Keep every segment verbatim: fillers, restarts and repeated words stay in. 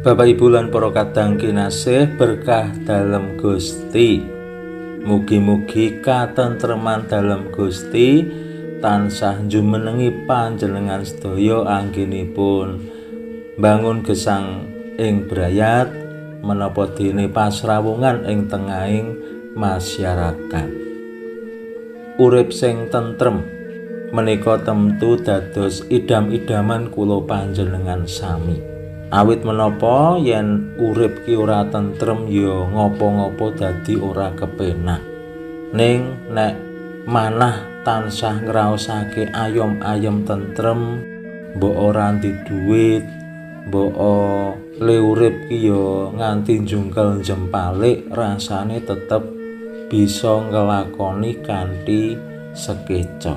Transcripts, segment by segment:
Bapak Ibu lan para kadang kinasih, berkah dalam Gusti. Mugi-mugi katentreman dalam Gusti tansah jumenengi panjenengan sedaya anggenipun bangun gesang ing brayat menapa dene pasrawungan ing tengahing masyarakat. Urip sing tentrem menika tentu dados idam-idaman kula panjenengan sami. Awit menapa yen urip ki ora tentrem, ya ngopo-ngopo dadi ora kepenak. Ning nek manah tansah ngraosake ayom-ayom tentrem, mbok ora anti duit, mbok le urip ki ya nganti jungkel jempalik, rasane tetep bisa ngelakoni kanthi sekeca.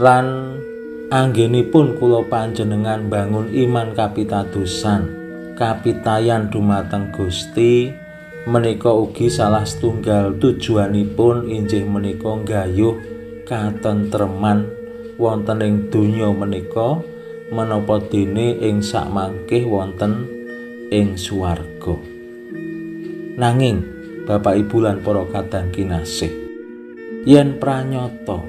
Lan anggenipun kula panjenengan bangun iman kapitadosan, kapitayan dumateng Gusti. Menika ugi salah setunggal tujuanipun injih menika nggayuh katentreman wonten ing donya menika menapa dene ing sakmangke wonten ing swarga. Nanging Bapak Ibu lan para kadang kinasih, yen pranyata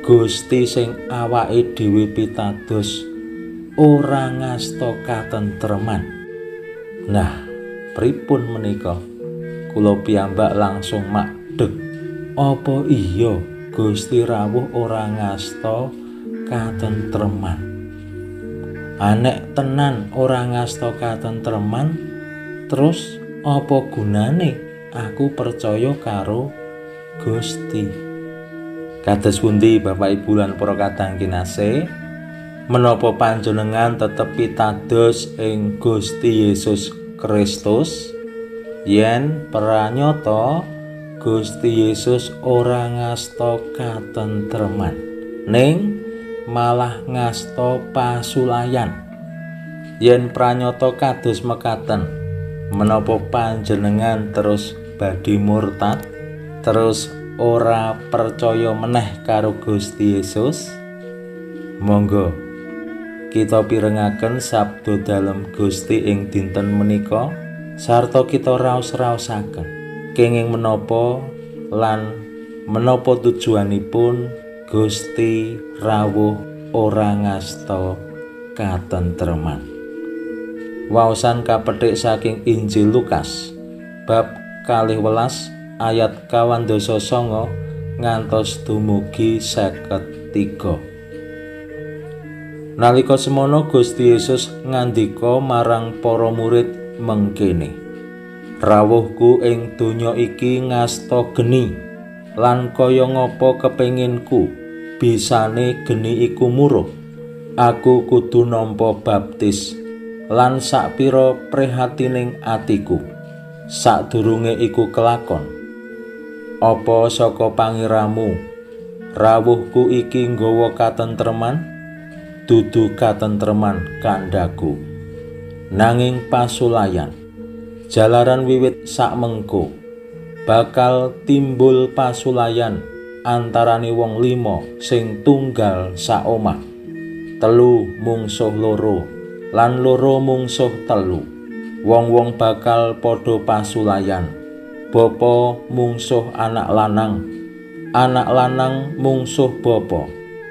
Gusti sing awake dhewe pitados ora ngasta katentreman, nah pripun menika? Kula piyambak langsung makdeg, apa iya Gusti rawuh ora ngasta katentreman? Anek tenan ora ngasta katentreman, terus apa gunane aku percaya karo Gusti? Kados pundi Bapak Ibu lan para kadang kinasih, menapa panjenengan tetep pitados ing Gusti Yesus Kristus? Yen pranyata Gusti Yesus ora ngasta katentreman, ning malah ngasta pasulayan. Yen pranyata kados mekaten, menapa panjenengan terus badhe murtad, terus ora percaya meneh karo Gusti Yesus? Monggo kita pirengaken sabdo dalem Gusti ing dinten menika, sarta kita raos-raosaken kenging menapa lan menapa tujuanipun Gusti rawuh ora ngasta katentreman. Waosan kapethik saking Injil Lukas bab kalih welas ayat kawan doso songo ngantos dumugi seket tiga. Nalika semono Gusti Yesus ngandika marang para murid mengkene, rawuhku ing donya iki ngasta geni, lan kaya ngapa kepenginku bisane geni iku muruh, aku kudu nampa baptis lan sakpira prihatining atiku sadurunge iku kelakon. Apa saka pangiramu rawuhku iki nggawa katentreman? Dudu katentreman kandhaku, nanging pasulayan jalaran wiwit sakmengko bakal timbul pasulayan antarane wong limo sing tunggal sak omah, telu mungsuh loro lan loro mungsuh telu. Wong-wong bakal padha pasulayan, bapa mungsuh anak lanang, anak lanang mungsuh bapa,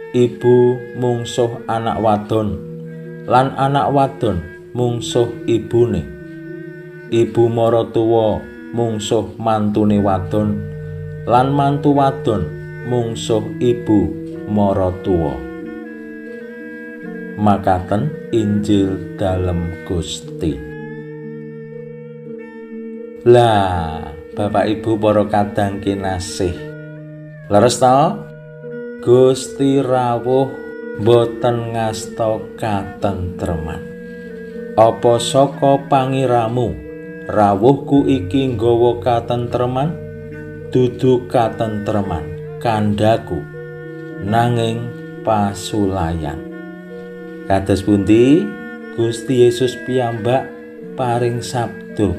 ibu mungsuh anak wadon, lan anak wadon mungsuh ibune, ibu mara tuwa mungsuh mantune wadon, lan mantu wadon mungsuh ibu mara tuwa. Makaten Injil dalem Gusti. Lah Bapak Ibu para kadang kinasih, leres ta? Gusti rawuh boten ngasta katentreman. Apa saka pangiramu rawuhku iki nggawa katentreman? Dudu katentreman kandhaku, nanging pasulayan. Kados pundi Gusti Yesus piyambak paring sabdo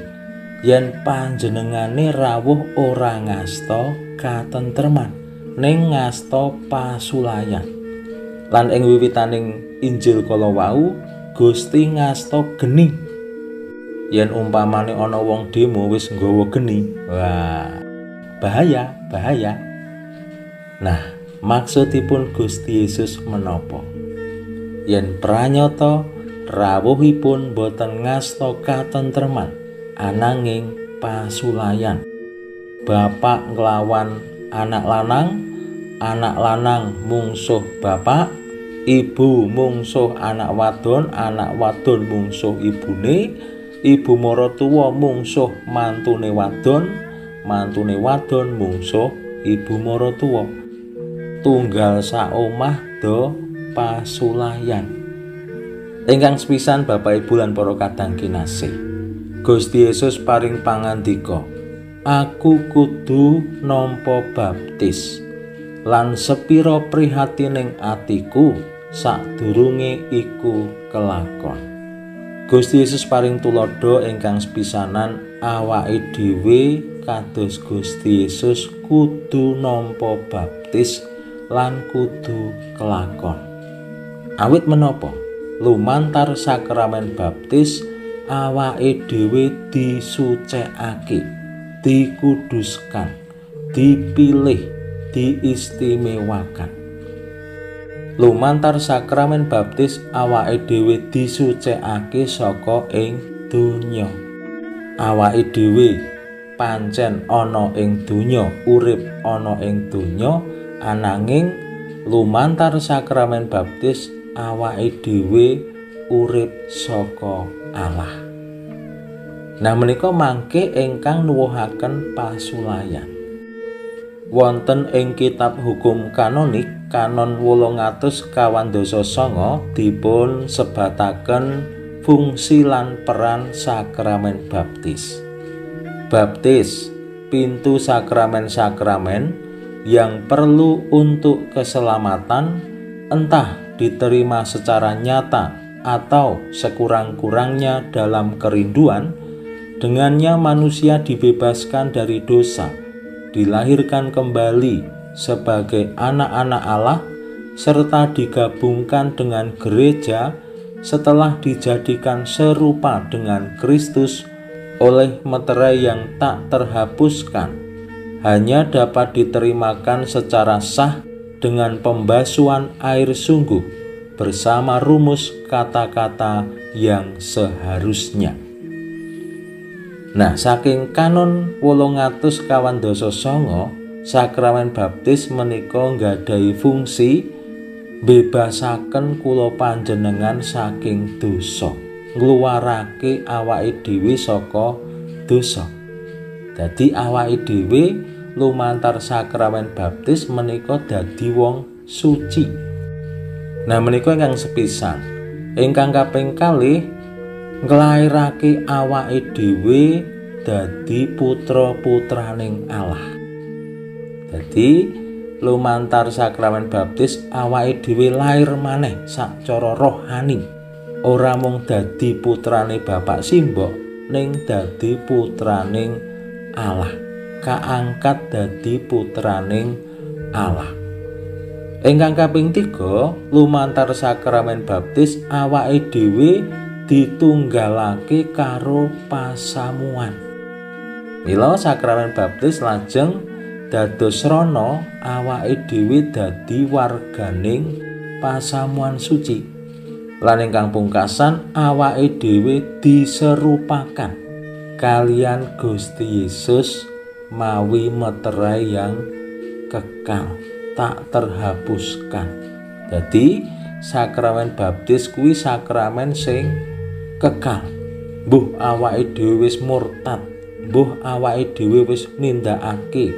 yen panjenengane rawuh ora ngasta katentreman, ning ngasta pasulayan. Lan ing wiwitaning Injil kala wau Gusti ngasta geni. yen umpamane ana wong demo wis nggawa geni, wah bahaya, bahaya. Nah, maksudipun Gusti Yesus menapa? Yen pranyata rawuhipun boten ngasta katentreman ananging pasulayan bapak nglawan anak lanang, anak lanang mungsuh bapak, ibu mungsuh anak wadon, anak wadon mungsuh ibune, ibu maratuwa mungsuh mantune wadon, mantune wadon mungsuh ibu maratuwa. Tunggal sak omah do pasulayan. Ingkang sepisan Bapak Ibu lan para kadang kinasih, Gusti Yesus paring pangandika, aku kudu nampa baptis lan sepiro prihatining atiku sadurunge iku kelakon. Gusti Yesus paring tulodo ingkang sepisanan, awake dhewe kados Gusti Yesus kudu nampa baptis lan kudu kelakon. Awit menapa? Lumantar sakramen baptis awake dhewe disucikake, dikuduskan, dipilih, diistimewakan. Lumantar sakramen baptis awake dhewe disucikake saka ing donya. Awake dhewe pancen ana ing donya, urip ana ing donya, ananging lumantar sakramen baptis awake dhewe urip saka Allah. Nah, menika mangke ingkang nuwuhaken pasulayan. Wonten ing kitab hukum kanonik kanon wolongatus kawan doso songo dipun sebataken fungsi lan peran sakramen baptis. Baptis pintu sakramen-sakramen yang perlu untuk keselamatan, entah diterima secara nyata atau sekurang-kurangnya dalam kerinduan. Dengannya manusia dibebaskan dari dosa, dilahirkan kembali sebagai anak-anak Allah, serta digabungkan dengan gereja setelah dijadikan serupa dengan Kristus oleh meterai yang tak terhapuskan, hanya dapat diterimakan secara sah dengan pembasuhan air sungguh bersama rumus kata-kata yang seharusnya. Nah, saking kanon wolongatus kawan doso songo, sakramen baptis menika nggadhahi fungsi bebasaken kula panjenengan saking dosa, ngluwarake awake dhewe saka dosa. Dadi awake dhewe lumantar sakramen baptis menika dadi wong suci. Nah, menika ingkang sepisan, ingkang kaping kalih nglairake awake dhewe dadi putra-putraning Allah. Dadi lumantar sakramen baptis awake dhewe lair maneh sacara rohani, ora mung dadi putrane Bapak Simbok ning dadi putraning Allah, kaangkat dadi putraning Allah. Ingkang kaping tiga, lumantar sakramen baptis awake dhewe ditunggalake karo pasamuan. Mila sakramen baptis lajeng dados rana awake dhewe dadi warganing pasamuan suci. Lan ingkang pungkasan, awake dhewe diserupakan kalian Gusti Yesus mawi meterai yang kekal, tak terhapuskan. Dadi sakramen baptis kuwi sakramen sing kekal. Mbuh awake dhewe wis murtad, mbuh awake dhewe wis nindakake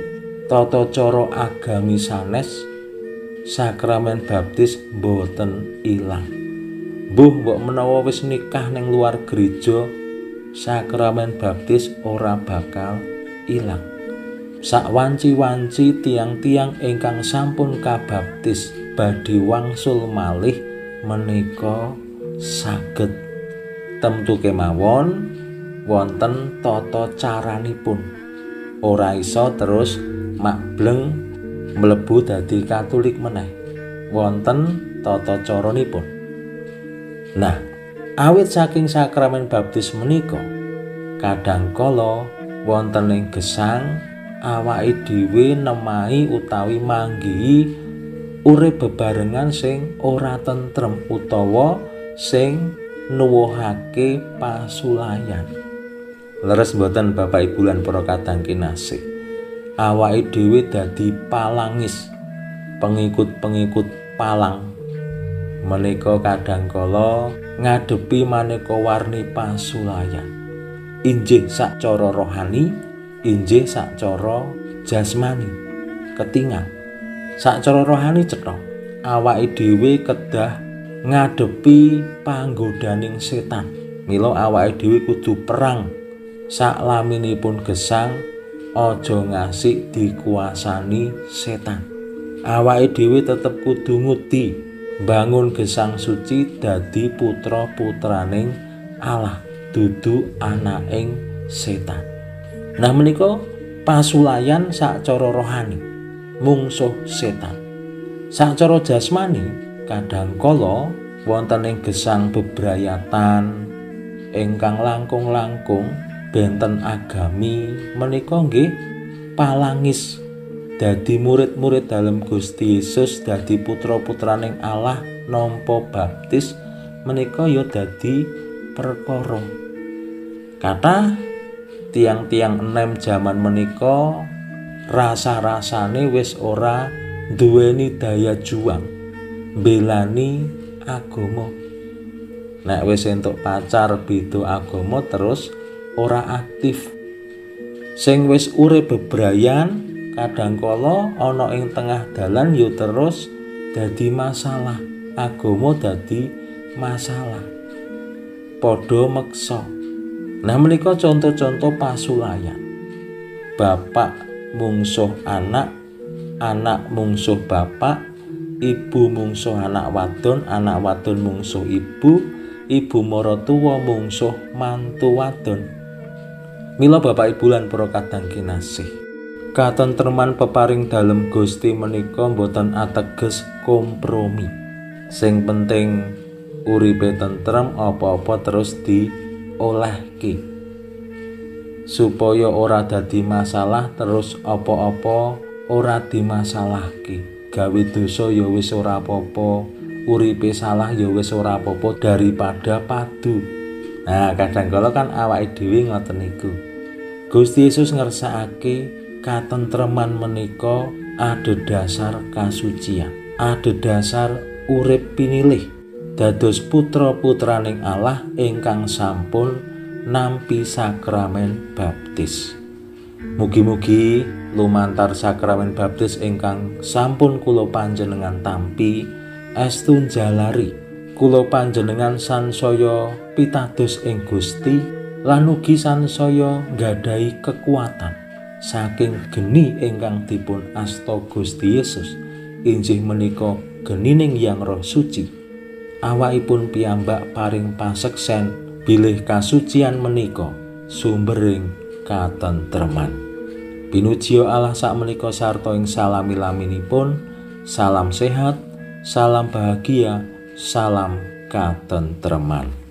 tata cara agami sanes, sakramen baptis boten ilang. Mbuh mbok menawa wis nikah ning luar gereja, sakramen baptis ora bakal ilang. Sak wanci-wanci tiang-tiang ingkang sampun kabaptis badhe wangsul malih menika saged temtu kemawon wonten tata caranipun. Ora iso terus makbleng mlebu dadi Katolik meneh, wonten tata caranipun. Nah, awit saking sakramen baptis menika Kadhangkala wonten ing gesang awake dhewe nemahi utawi manggihi urip bebarengan sing ora tentrem utawa sing nuwuhake pasulayan. Leres mboten Bapak Ibu lan para kadang kinasih, awake dhewe dadi palangis, pengikut-pengikut palang menika kadhangkala ngadepi maneka warni pasulayan, injih sacara rohani, injih sacara jasmani. Ketingal sacara rohani cetha awake dhewe kedah ngadepi panggodaning setan, mila awake dhewe kudu perang saklaminipun gesang, aja ngasih dikuasani setan. Awake dhewe tetep kudu ngudi bangun gesang suci dadi putra putraning Allah, dudu anaking setan. Nah menika pasulayan sacara rohani, mungsuh setan. Sacara jasmani kadhangkala wonten ing gesang bebrayatan ingkang langkung-langkung benten agami, menika nggih palangis, dadi murid-murid dalem Gusti Yesus, dadi putra-putraning Allah, nampa baptis, menika ya dadi perkara kathah tiang-tiang enem jaman menika rasa-rasane wis ora duweni daya juang mbelani agama. Nek wis entuk pacar beda agama terus ora aktif. Sing wis urip bebrayan kadhangkala ana ing tengah dalan yo terus dadi masalah, agama dadi masalah, padha meksa. Nah menika contoh-contoh pasulayan, bapak mungsuh anak, anak mungsuh bapak, ibu mungsuh anak wadon, anak wadon mungsuh ibu, ibu maratuwa mungsuh mantu wadon. Mila Bapak Ibu lan para kadang kinasih, katentreman peparing dalem Gusti menika mboten ateges kompromi. Sing penting uripe tentrem, apa-apa terus diolehke supaya ora dadi masalah, terus apa-apa ora dimasalahke. Gawe dosa ya wis ora apa-apa, uripe salah ya wis ora apa-apa, daripada padu. Nah kadhangkala kan awake dhewe ngoten niku. Gusti Yesus ngersakake katentreman menika adhedhasar kasucian, adhedhasar urip pinilih, dados putra-putraning Allah ingkang sampun nampi sakramen baptis. Mugi-mugi lumantar sakramen baptis ingkang sampun kula panjenengan tampi estu njalari kula panjenengan sansaya pitados ing Gusti lan ugi sansaya nggadahi kekuatan saking geni ingkang dipun asta Gusti Yesus. Injih menika genining Yang Roh Suci, awakipun piyambak paring paseksen bilih kasucian menika sumbering katentreman. Pinujio Allah sakmenika sarta ing salami-laminipun, salam sehat, salam bahagia, salam katentreman.